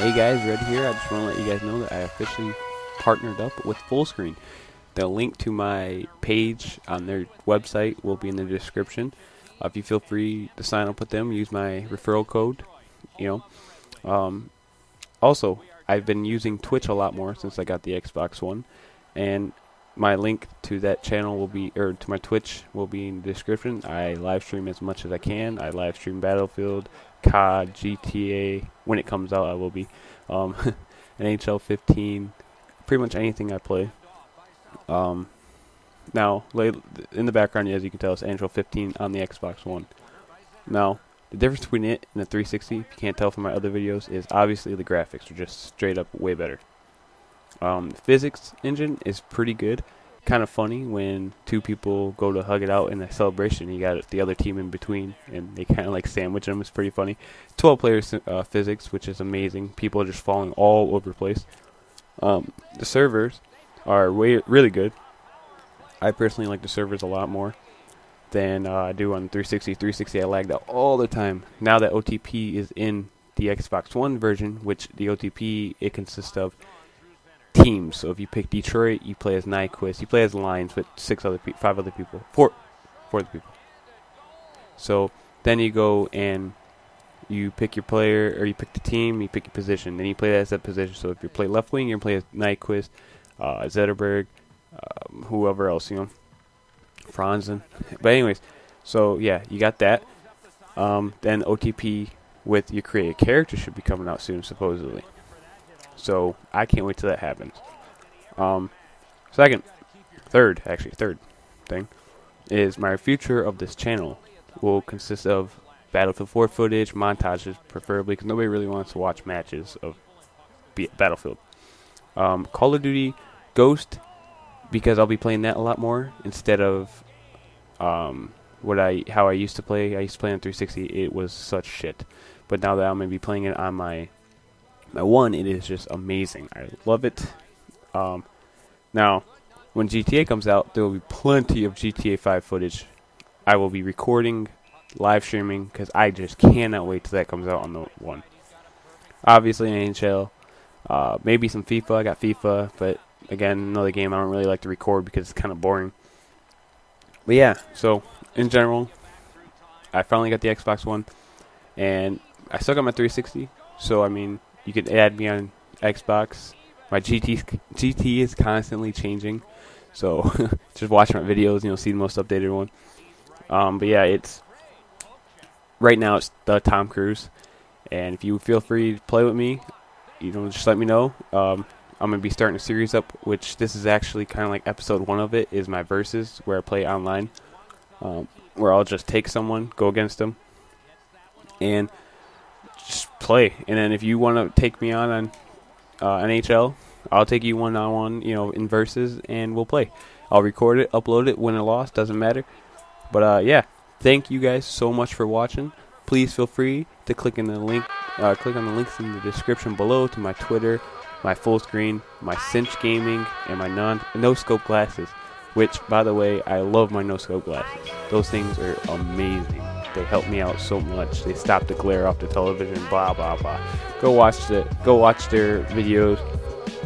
Hey guys, Red here. I just want to let you guys know that I officially partnered up with Fullscreen. The link to my page on their website will be in the description. If you feel free to sign up with them, use my referral code. You know. Also, I've been using Twitch a lot more since I got the Xbox One, and my link to that channel will be, or to my Twitch will be in the description. I live stream as much as I can. I live stream Battlefield, COD, GTA. When it comes out, I will be NHL 15, pretty much anything I play. Now, in the background, as you can tell, it's NHL 15 on the Xbox One. Now, the difference between it and the 360, if you can't tell from my other videos, is obviously the graphics are just straight up way better. The physics engine is pretty good. Kind of funny when two people go to hug it out in a celebration, you got the other team in between, and they kind of like sandwich them. It's pretty funny. 12-player physics, which is amazing. People are just falling all over the place. The servers are really good. I personally like the servers a lot more than I do on 360. 360, I lagged out all the time. Now that OTP is in the Xbox One version, which the OTP, it consists of teams. So if you pick Detroit, you play as Nyquist. You play as Lions with four other people. So then you go and you pick your player, or you pick the team, you pick your position. Then you play as that position. So if you play left wing, you play as Nyquist, Zetterberg, whoever else, you know, Franzen. But anyways, so yeah, you got that. Then OTP with your created character should be coming out soon, supposedly. So I can't wait till that happens. Third thing is my future of this channel will consist of Battlefield 4 footage, montages preferably, because nobody really wants to watch matches of Battlefield. Call of Duty Ghost, because I'll be playing that a lot more instead of how I used to play. I used to play on 360. It was such shit, but now that I'm gonna be playing it on my One, it is just amazing. I love it. Now, when GTA comes out, there will be plenty of GTA 5 footage. I will be recording, live streaming, because I just cannot wait till that comes out on the One. Obviously, NHL. Maybe some FIFA. I got FIFA, but again, another game I don't really like to record because it's kind of boring. But yeah, so in general, I finally got the Xbox One, and I still got my 360. So I mean, you can add me on Xbox. My GT is constantly changing, so just watch my videos and you'll see the most updated one. But yeah, it's right now it's the Tom Cruise, and if you feel free to play with me, you know, just let me know. I'm gonna be starting a series up, which this is actually kind of like episode 1 of it, is my versus where I play online, where I'll just take someone, go against them, and just play. And then if you want to take me on NHL, I'll take you one-on-one, you know, in verses, and we'll play. I'll record it, upload it, win or loss, doesn't matter. But yeah, thank you guys so much for watching. Please feel free to click on the links in the description below to my Twitter, my Fullscreen, my Cinch Gaming, and my NoScope Glasses, which, by the way, I love my NoScope Glasses. Those things are amazing. They help me out so much. They stop the glare off the television, blah, blah, blah. Go watch their videos.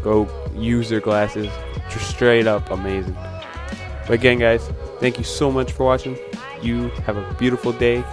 Go use their glasses. Just straight up amazing. But again, guys, thank you so much for watching. You have a beautiful day.